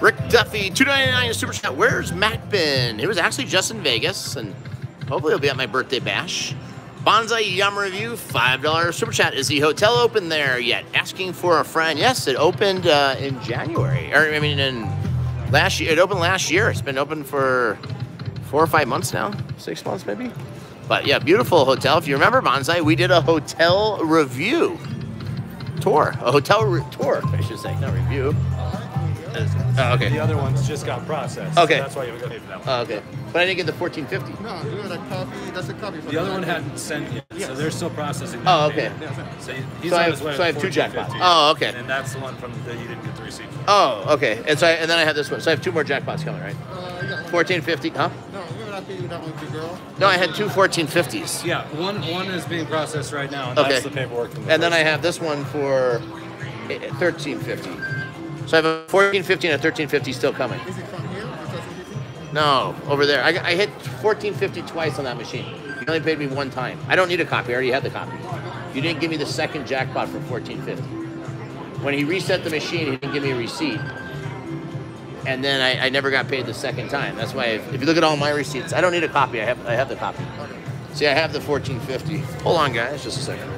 Rick Duffy, $2.99 Super Chat. Where's Matt been? He was actually just in Vegas, and hopefully he'll be at my birthday bash. Bonsai Yum Review, $5 Super Chat. Is the hotel open there yet? Asking for a friend. Yes, it opened in January. Or, I mean, in last year. It opened last year. It's been open for 4 or 5 months now. 6 months, maybe. But, yeah, beautiful hotel. If you remember, Bonsai, we did a hotel review tour. A hotel tour, I should say. Not review. Oh, okay. The other ones just got processed. Okay. So that's why you haven't paid for that one. Okay. But I didn't get the 1450. No, you had a copy. That's a copy. The other one hadn't sent yet, yes. So they're still processing. Oh, okay. So, I have two jackpots. Oh, okay. And that's the one from that you didn't get the receipt for. Oh, okay. And so and then I have this one. So I have two more jackpots coming, right? Yeah. 1450, huh? No, we were not paying that one to girl. No, I had two 1450s. Yeah, one is being processed right now. And okay. That's the paperwork. From the and then I have this one for 1350. So I have a 1450 and a 1350 still coming. Is it from here? No, over there. I hit 1450 twice on that machine. You only paid me one time. I don't need a copy. I already had the copy. You didn't give me the second jackpot for 1450. When he reset the machine, he didn't give me a receipt. And then I never got paid the second time. That's why if you look at all my receipts, I don't need a copy. I have the copy. See, I have the 1450. Hold on, guys, just a second.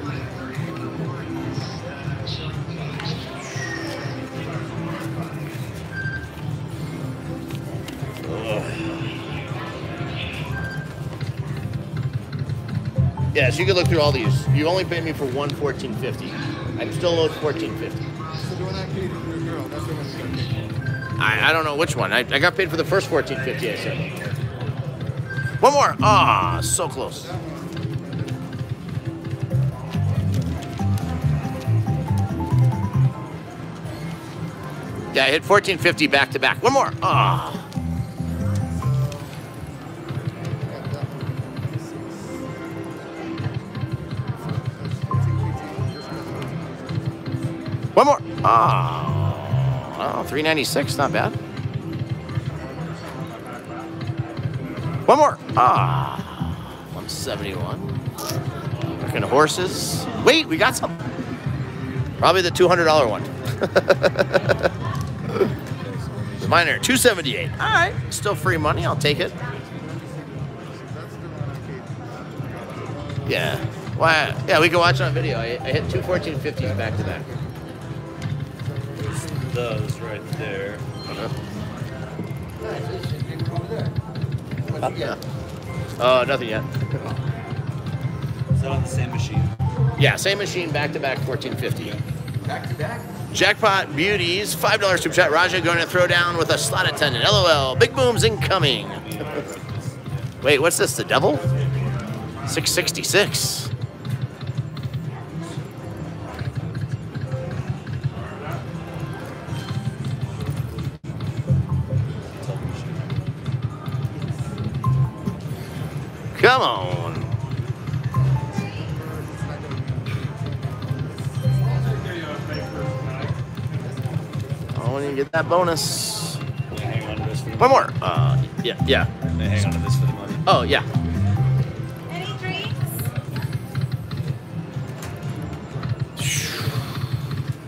Yeah, so you can look through all these. You only paid me for one 1450. I'm still owed 1450. So the one I paid for your girl, that's the one you got. I don't know which one. I got paid for the first 1450 I said. One more. Ah, oh, so close. Yeah, I hit 1450 back to back. One more. Ah. Oh. One more. Oh, 396, not bad. One more. Ah, 171. Working horses. Wait, we got something. Probably the $200 one. The minor, 278. All right, still free money. I'll take it. Yeah. Why? Well, yeah, we can watch it on video. I hit two 1450s back to back. Those right there. Oh, nothing yet. Is that on the same machine? Yeah, same machine, back to back, 1450. Back to back? Jackpot Beauties, $5 Super Chat. Raja going to throw down with a slot attendant. LOL, big booms incoming. Wait, what's this, the devil? 666. Come on. I want to get that bonus. Hang on to this for the money. One more. Yeah. Hang on to this for the money. Oh, yeah. Any drinks?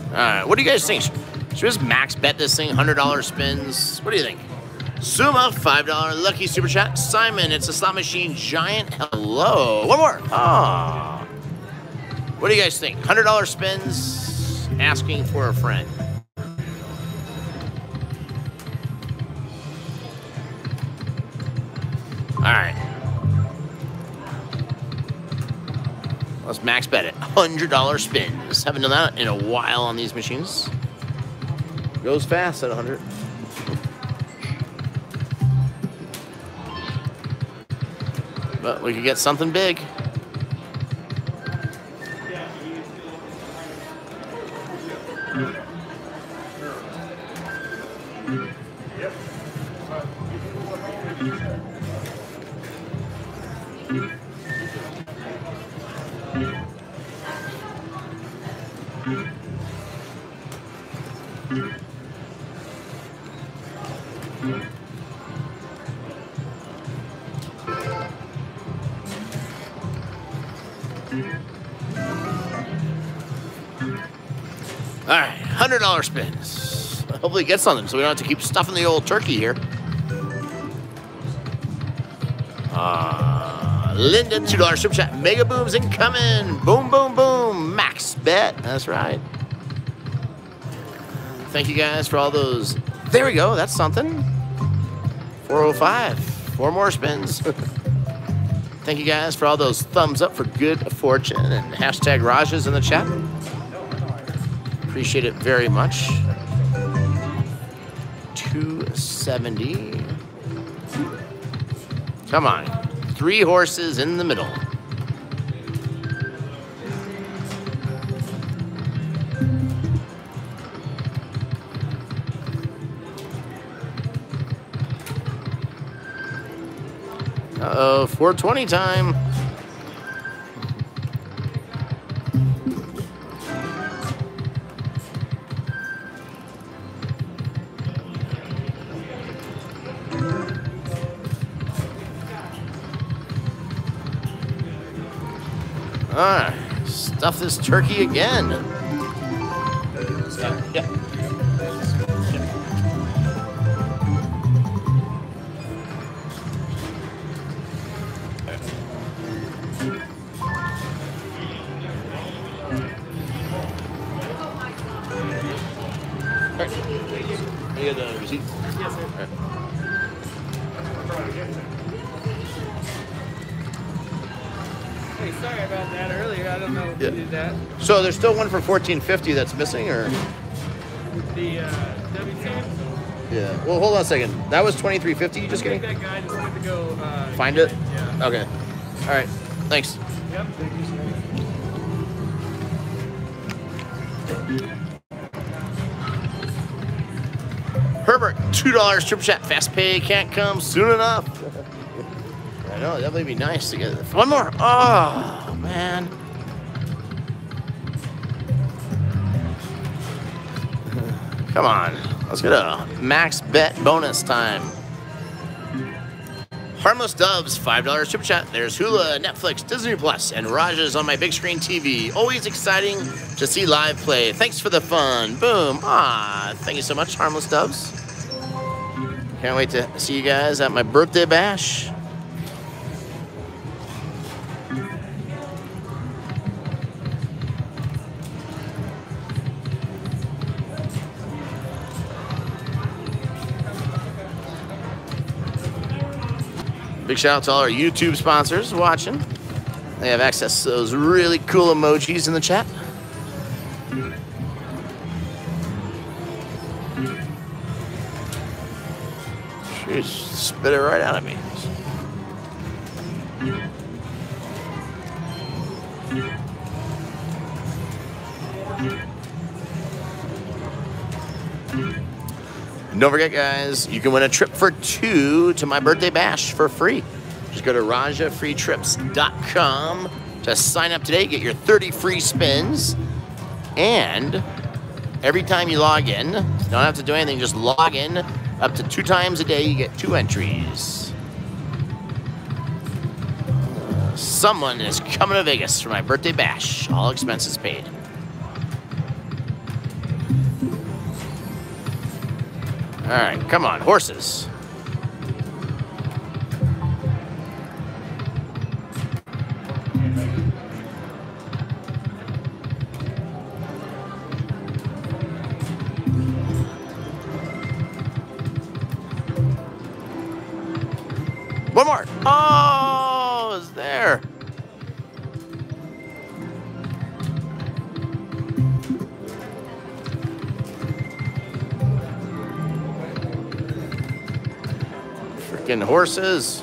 All right. What do you guys think? Should we just max bet this thing? $100 spins? What do you think? Suma, $5 lucky super chat. Simon, it's a slot machine giant. Hello. One more. Ah. What do you guys think? $100 spins, asking for a friend. All right. Let's max bet it. $100 spins. Haven't done that in a while on these machines. Goes fast at 100. But we could get something big. $100 spins. Hopefully get something so we don't have to keep stuffing the old turkey here. Linda, $2 super chat. Mega Boom's incoming. Boom, boom, boom. Max bet. That's right. Thank you guys for all those. There we go. That's something. 405. Four more spins. Thank you guys for all those thumbs up for good fortune and hashtag Rajas in the chat. Appreciate it very much. 270. Come on. Three horses in the middle. Uh-oh, 420 time. All right, stuff this turkey again. Yep. So there's still one for 1450 that's missing, or? The WTAM? Yeah. Well, hold on a second. That was 2350. You just gave me. That guy just wanted to go. Find it. Yeah. Okay. All right. Thanks. Yep. Herbert, $2 triple chat. Fast pay can't come soon enough. I know that would be nice to get it. One more. Oh man. Come on, let's get a max bet bonus time. Harmless Doves, $5 super chat. There's Hula, Netflix, Disney Plus, and Raja's on my big screen TV. Always exciting to see live play. Thanks for the fun. Boom. Ah, thank you so much, Harmless Doves. Can't wait to see you guys at my birthday bash. Big shout out to all our YouTube sponsors watching. They have access to those really cool emojis in the chat. Jeez, spit it right out of me. And don't forget, guys, you can win a trip for two to my birthday bash for free. Just go to RajaFreeTrips.com to sign up today. Get your 30 free spins. And every time you log in, you don't have to do anything. Just log in up to 2 times a day. You get 2 entries. Someone is coming to Vegas for my birthday bash. All expenses paid. All right, come on, horses. One more. Oh, it's there. Freaking horses.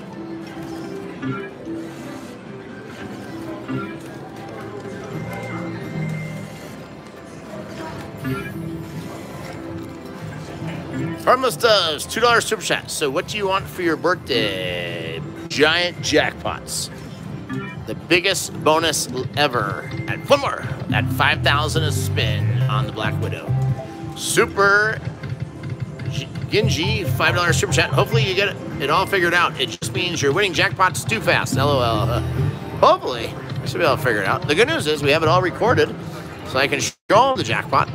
Harmless Doves, $2 super chat. So what do you want for your birthday? Giant jackpots. The biggest bonus ever. And one more. At 5,000 a spin on the Black Widow. Super Genji, $5 super chat. Hopefully you get it all figured out. It just means you're winning jackpots too fast. LOL. Hopefully. I should be able to figure it out. The good news is we have it all recorded, so I can show them the jackpot.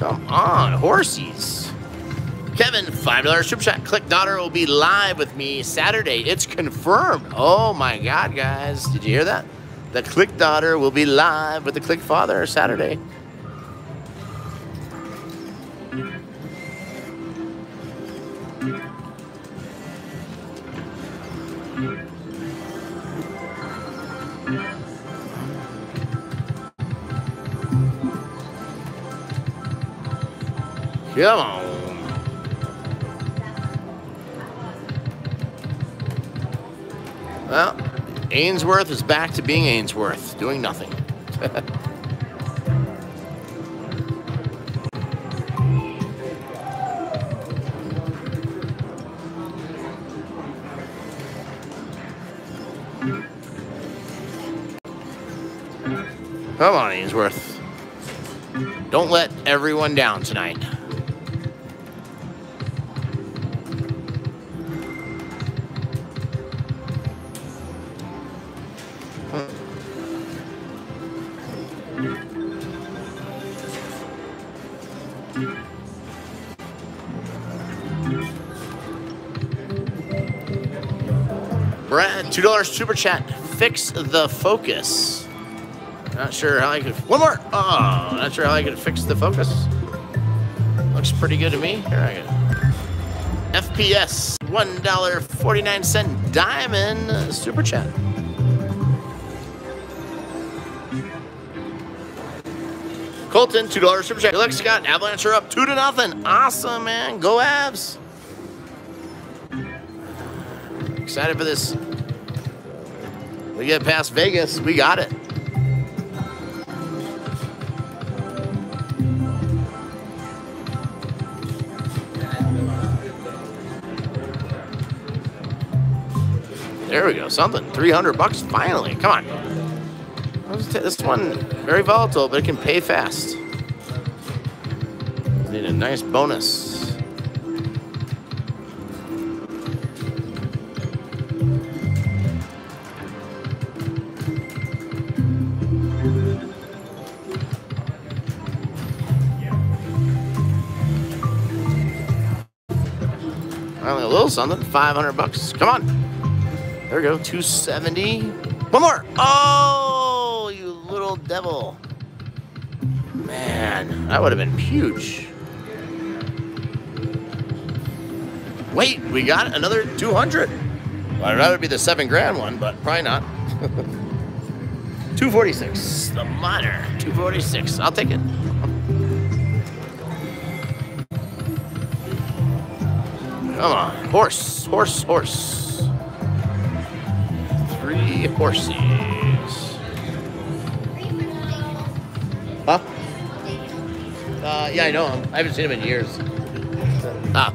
Come on, horsies. Kevin, $5 Strip Shot. Click Daughter will be live with me Saturday. It's confirmed. Oh my God, guys. Did you hear that? The Click Daughter will be live with the Click Father Saturday. Come on. Well, Ainsworth is back to being Ainsworth, doing nothing. Come on, Ainsworth. Don't let everyone down tonight. Brad, $2 Super Chat. Fix the focus. Not sure how I could. One more. Oh, not sure how I could fix the focus. Looks pretty good to me. Here I go. FPS $1.49 Diamond Super Chat. Colton, $2 Super Chat. Alex Scott, Avalanche are up 2-0. Awesome, man. Go Abs. Excited for this. We get past Vegas. We got it. There we go. Something. $300 finally. Come on. This one very volatile, but it can pay fast. Need a nice bonus. Something, $500. Come on. There we go. 270. One more. Oh, you little devil. Man, that would have been huge. Wait, we got another 200. Well, I'd rather be the $7,000 one, but probably not. 246. The minor. 246. I'll take it. Come on, horse, horse, horse. Three horses. Huh? Yeah, I know him. I haven't seen him in years. Ah.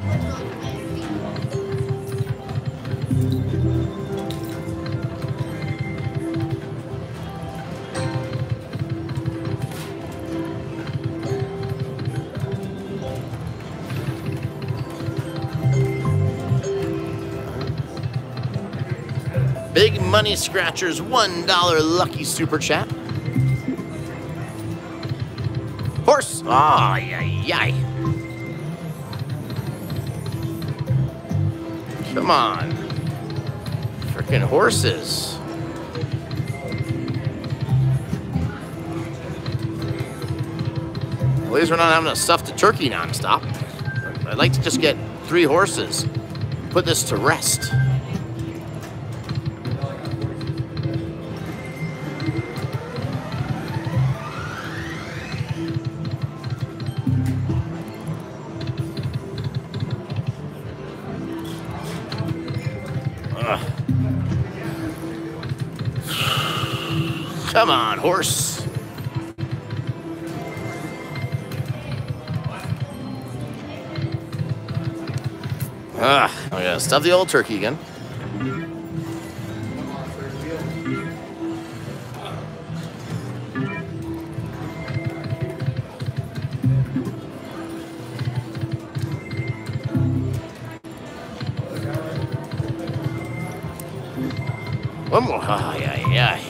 Big Money Scratchers, $1 Lucky Super Chat. Horse. Oh, yeah, yeah. Come on. Frickin' horses. At least we're not having to stuff the turkey nonstop. I'd like to just get 3 horses. Put this to rest. Come on, horse. I'm gonna stuff the old turkey again. One more. Ay, ay, ay.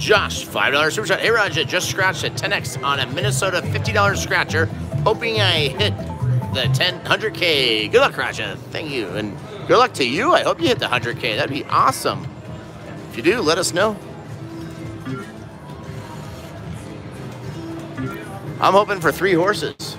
Josh, $5 super shot. Hey, Raja just scratched at 10x on a Minnesota $50 scratcher. Hoping I hit the 100K. Good luck, Raja. Thank you. And good luck to you. I hope you hit the 100K. That'd be awesome. If you do, let us know. I'm hoping for 3 horses.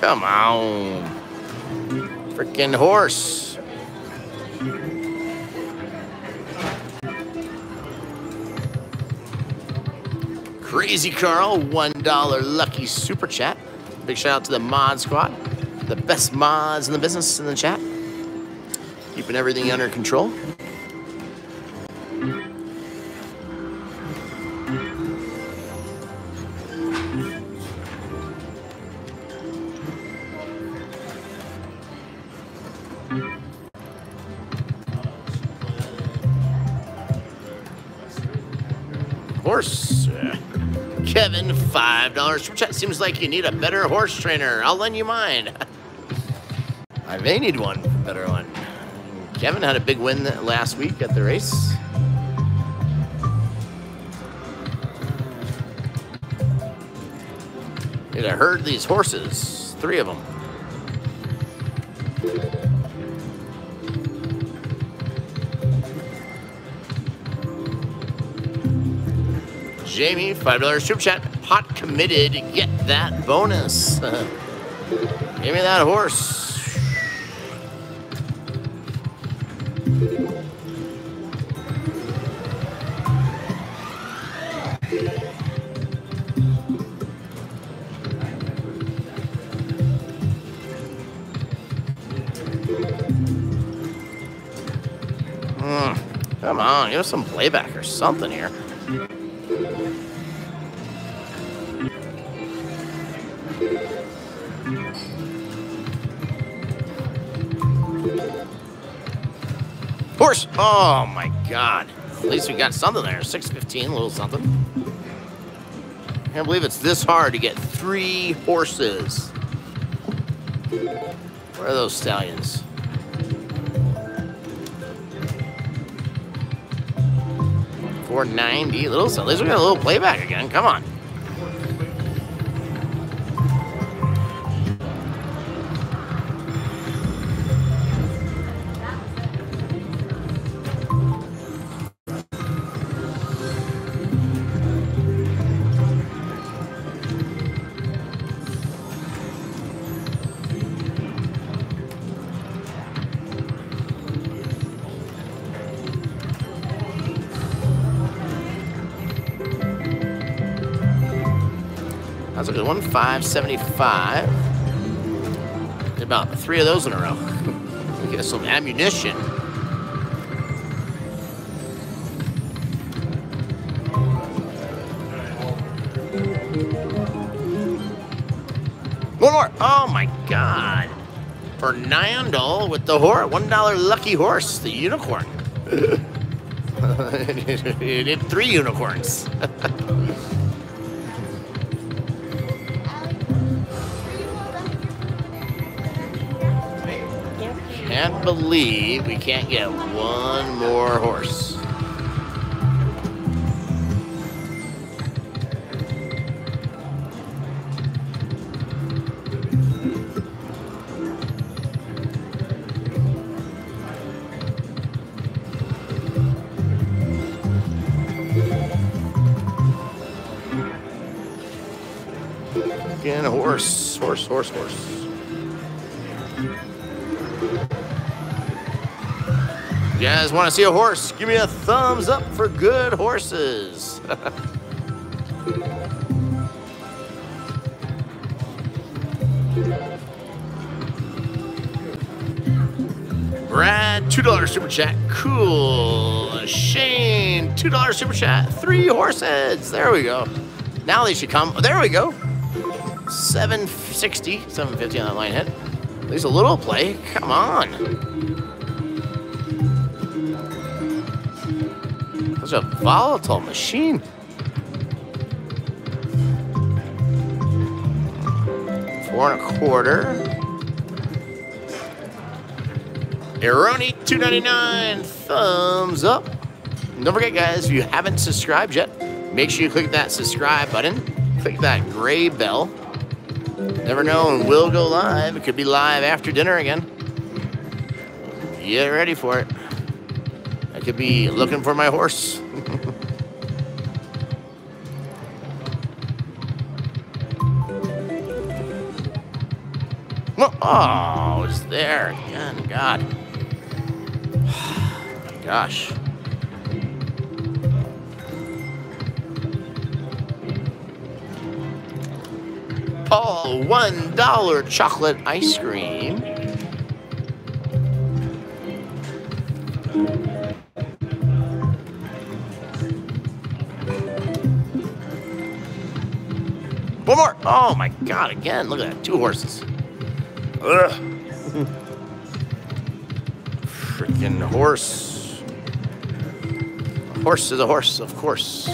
Come on, freaking horse. Crazy Carl, $1 lucky super chat. Big shout out to the mod squad, the best mods in the business in the chat. Keeping everything under control. Kevin, $5 super chat. Seems like you need a better horse trainer. I'll lend you mine. I may need one, better one. Kevin had a big win last week at the race. Need to herd these horses, 3 of them. Jamie, $5 super chat. Pot committed, get that bonus. Give me that horse. Come on, give us some playback or something here. Horse! Oh my god. At least we got something there. 615, a little something. I can't believe it's this hard to get 3 horses. Where are those stallions? $490, little something. At least we got a little playback again. Come on. There's 1,575. Did about 3 of those in a row. Get us some ammunition. One more. Oh my god. Fernando with the horse. $1 lucky horse, the unicorn. You did 3 unicorns. Can't believe we can't get one more horse. Again, a horse, horse, horse, horse. You guys want to see a horse? Give me a thumbs up for good horses. Brad, $2 super chat. Cool. Shane, $2 super chat. 3 horse heads. There we go. Now they should come. There we go. 760, 750 on that line hit. At least a little play. Come on. Such a volatile machine. $4.25. Eroni, $2.99. Thumbs up. And don't forget, guys, if you haven't subscribed yet, make sure you click that subscribe button. Click that gray bell. Never know when we'll go live. It could be live after dinner again. Get ready for it. I could be looking for my horse. Oh, it's there again. God. Gosh. Paul, $1 chocolate ice cream. One more. Oh my God, again. Look at that. 2 horses. Ugh. Freaking horse. A horse is a horse, of course.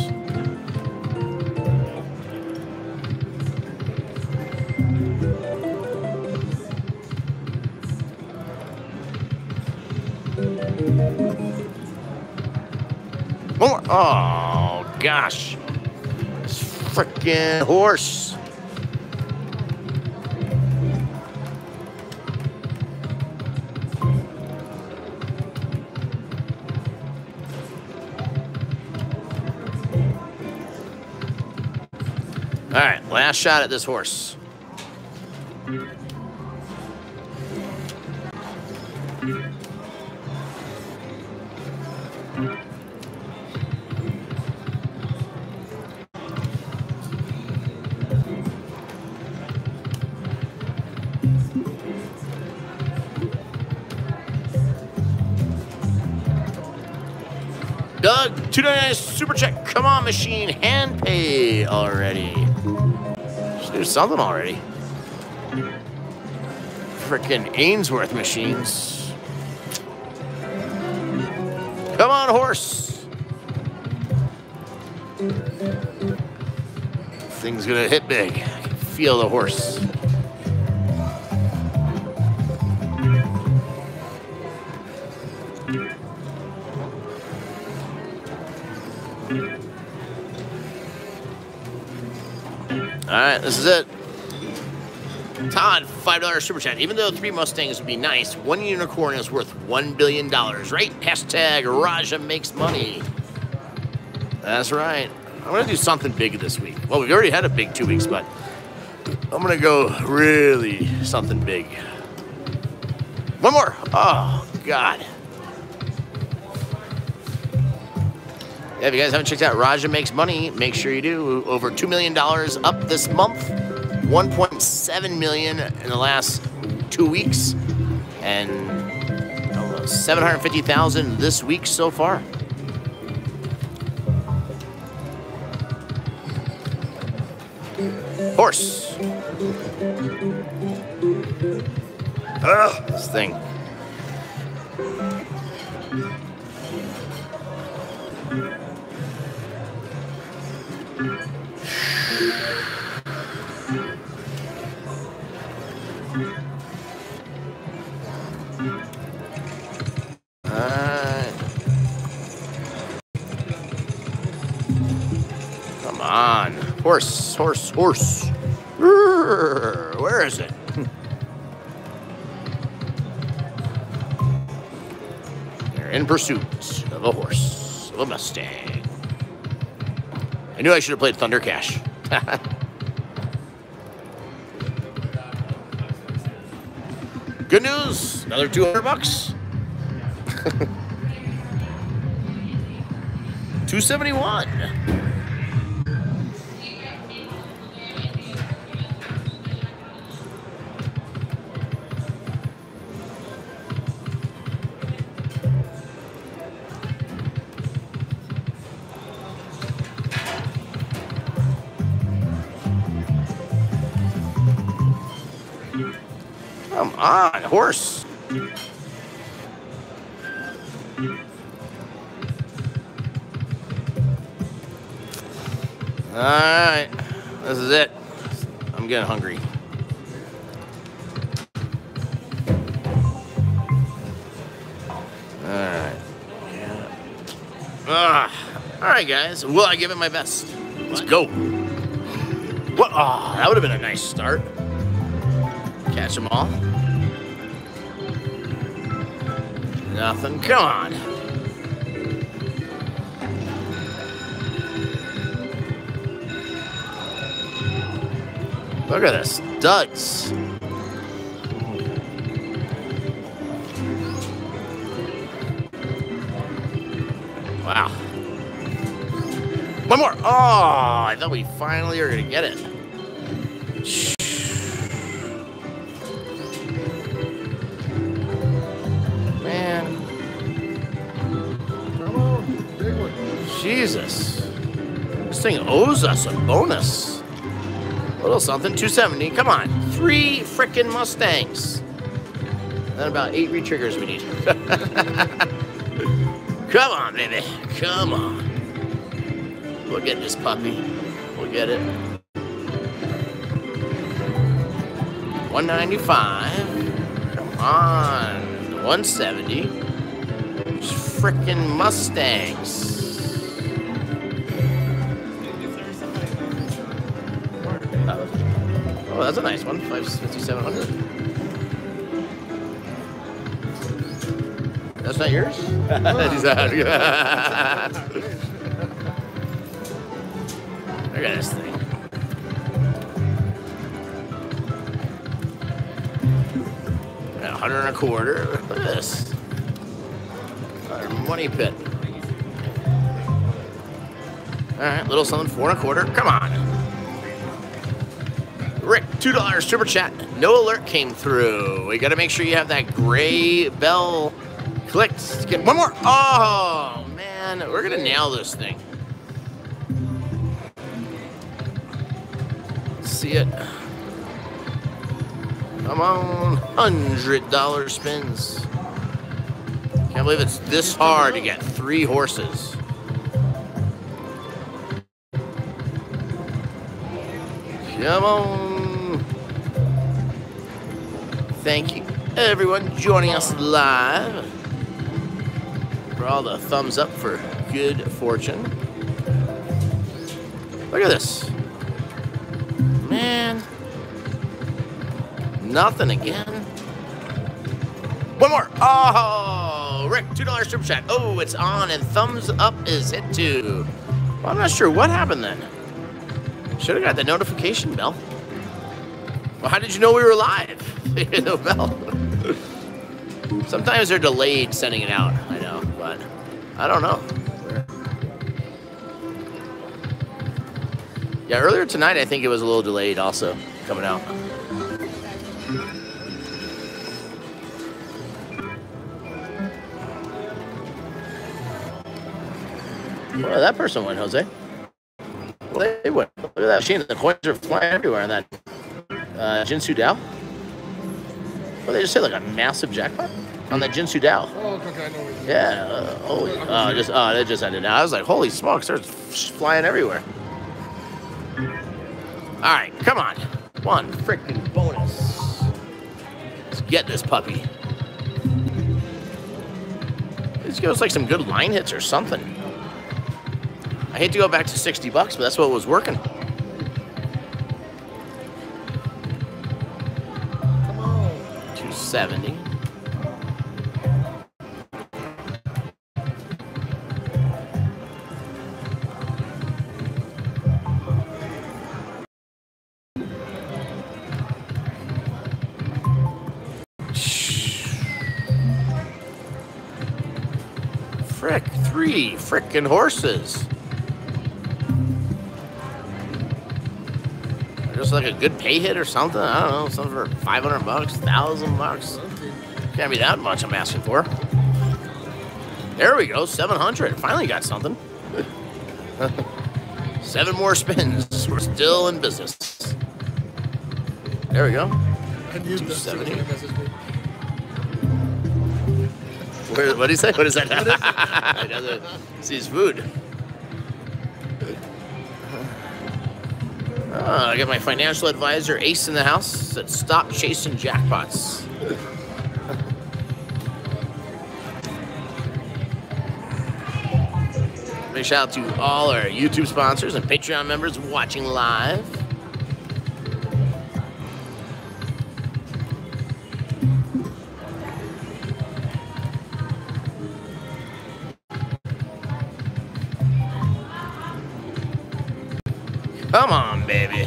More. Oh, gosh. This freaking horse. All right, last shot at this horse. Doug, $2.99 super check. Come on, machine. Hand pay already. Should do something already. Freaking Ainsworth machines. Come on, horse. This thing's gonna hit big. I can feel the horse. All right, this is it. Todd, $5 super chat. Even though 3 Mustangs would be nice, 1 unicorn is worth $1 billion, right? Hashtag Raja makes money. That's right. I'm going to do something big this week. Well, we've already had a big 2 weeks, but I'm going to go really something big. One more. Oh, God. Yeah, if you guys haven't checked out Raja Makes Money, make sure you do. Over $2 million up this month, $1.7 million in the last 2 weeks, and $750,000 this week so far. Horse. Ugh, this thing. Come on, horse, horse, horse. Where is it? They're in pursuit of a horse, of a Mustang. I knew I should have played Thunder Cash. Good news, another $200. 271. Come on, horse. All right, this is it. I'm getting hungry. All right. All right, guys. Will I give it my best? Let's go. What? Oh, that would have been a nice start. Catch them all. Nothing. Come on. Look at the studs. Wow. One more. Oh, I thought we finally were going to get it. Man. Come on. Big one. Jesus. This thing owes us a bonus. A little something, 270, come on. 3 frickin' Mustangs. Then about 8 re-triggers we need. Come on, baby, come on. We'll get this puppy, we'll get it. 195, come on. 170, these frickin' Mustangs. Oh, that's a nice one. 5,700. That's not yours? Look at this thing. Got 125. Look at this. Another money pit. All right, little something. 425. Come on. Rick, $2 super chat. No alert came through. We got to make sure you have that gray bell clicked. Let's get one more. Oh, man. We're going to nail this thing. Let's see it. Come on. $100 spins. Can't believe it's this hard to get 3 horses. Come on. Thank you, everyone, joining us live for all the thumbs up for good fortune. Look at this. Man. Nothing again. One more. Oh, Rick, $2 super chat. Oh, it's on, and thumbs up is hit too. Well, I'm not sure what happened then. Should have got the notification bell. Well, how did you know we were live? The bell. Sometimes they're delayed sending it out, I know, but I don't know. Yeah, earlier tonight I think it was a little delayed also coming out. Well, that person went, Jose. Well, they went. Look at that machine. The coins are flying everywhere in that Jinsu Dao. Well, they just hit like a massive jackpot on that Jinsu Dao. Oh, okay, I know what you mean. Yeah, holy, that just ended. I was like, holy smokes, they're flying everywhere. All right, come on, one freaking bonus. Let's get this puppy. Let's give us like some good line hits or something. I hate to go back to $60, but that's what was working. $70. Frick, 3 frickin' horses. Just like a good pay hit or something. I don't know, something for 500 bucks, 1,000 bucks, something. Can't be that much I'm asking for. There we go, 700. Finally got something. 7 more spins. We're still in business. There we go. 270. What do you say? What is that? He doesn't see his food. I got my financial advisor, Ace, in the house. Said, stop chasing jackpots. Big shout out to all our YouTube sponsors and Patreon members watching live. Come on, baby.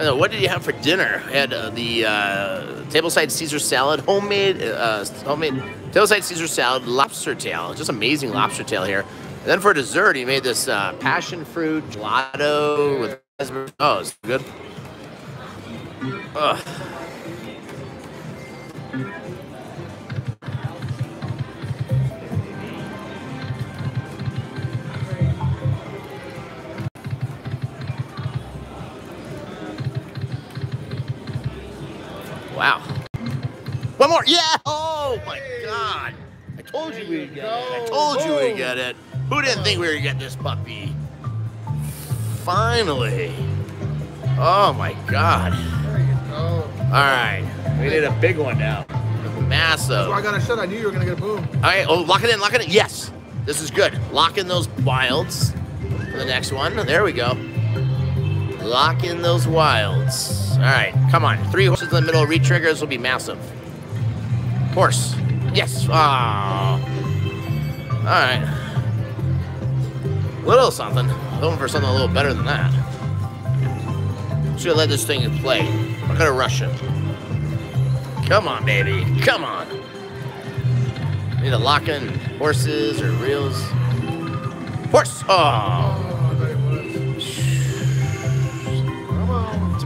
What did you have for dinner? I had tableside Caesar salad, homemade tableside Caesar salad, lobster tail, just amazing lobster tail here. And then for dessert, he made this passion fruit gelato with raspberry. Oh, it's good. Ugh. Wow. One more. Yeah. Oh, my God. I told you we'd get it. I told you we'd get it. Who didn't think we were getting this puppy? Finally. Oh, my God. There you go. All right. We need a big one now. Massive. That's why I got a shot. I knew you were going to get a boom. All right. Oh, lock it in. Lock it in. Yes. This is good. Lock in those wilds for the next one. There we go. Lock in those wilds. All right, come on. 3 horses in the middle, re-triggers will be massive. Horse. Yes. Oh. All right. Little something. Hoping for something a little better than that. Should have let this thing play. I'm gonna rush it. Come on, baby. Come on. Need to lock in horses or reels. Horse. Oh.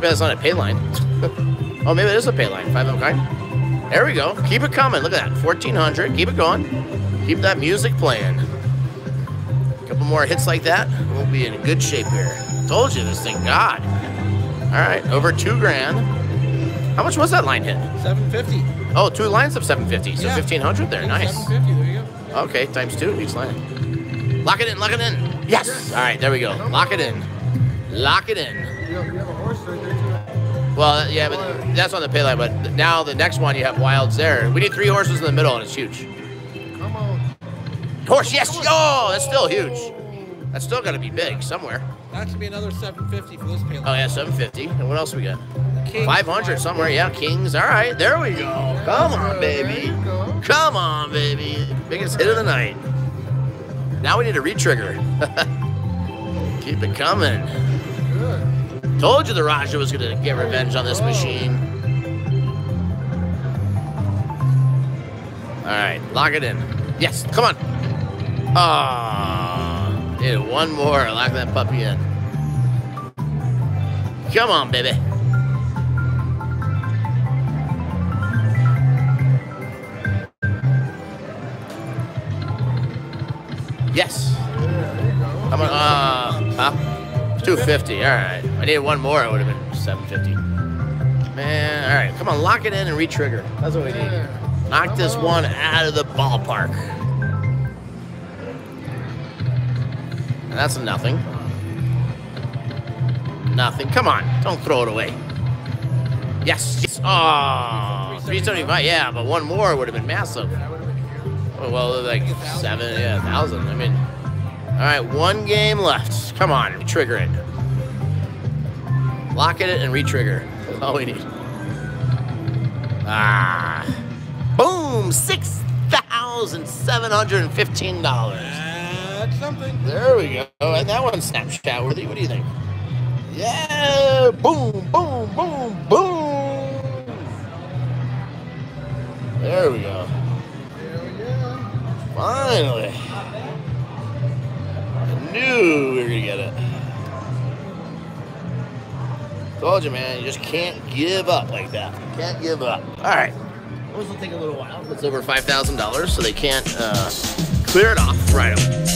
It's not a pay line. Oh, maybe it is a pay line. 509. There we go. Keep it coming. Look at that. 1400. Keep it going. Keep that music playing. A couple more hits like that, we'll be in good shape here. Told you this thing. God. All right. Over 2 grand. How much was that line hit? 750. Oh, 2 lines of 750. So yeah. 1500 there. Nice. 750. There you go. Yeah. Okay. Times 2 each line. Lock it in. Lock it in. Yes. Yes. All right. There we go. Lock it in. Lock it in. You have a horse right there too. Well, yeah, but that's on the pay line. But now the next one, you have wilds there. We need 3 horses in the middle, and it's huge. Come on. Horse, yes. Oh, that's still huge. That's still gonna be big somewhere. That should be another 750 for this pay line. Oh yeah, 750. And what else we got? Kings, 500 somewhere. Yeah, kings. All right, there we go. Come on, baby. Come on, baby. Biggest hit of the night. Now we need a re-trigger. Keep it coming. Good. Told you the Raja was going to get revenge on this machine. All right, lock it in. Yes, come on. Ah, need one more. Lock that puppy in. Come on, baby. Yes. Come on. Huh? 250, all right. I needed one more, it would have been 750. Man, all right, come on, lock it in and re-trigger. That's what we need. Knock this one out of the ballpark. And that's nothing. Nothing, come on, don't throw it away. Yes, yes. Oh, 375, yeah, but one more would have been massive. Well, like 1,000, I mean. All right, 1 game left. Come on, trigger it. Lock it and re-trigger. That's all we need. Ah. Boom, $6,715. That's something. There we go. And that one's Snapchat worthy. What do you think? Yeah. Boom, boom, boom, boom. There we go. Fine. told you, man, you just can't give up like that. You can't give up. All right. This will take a little while. It's over $5,000, so they can't clear it off right away.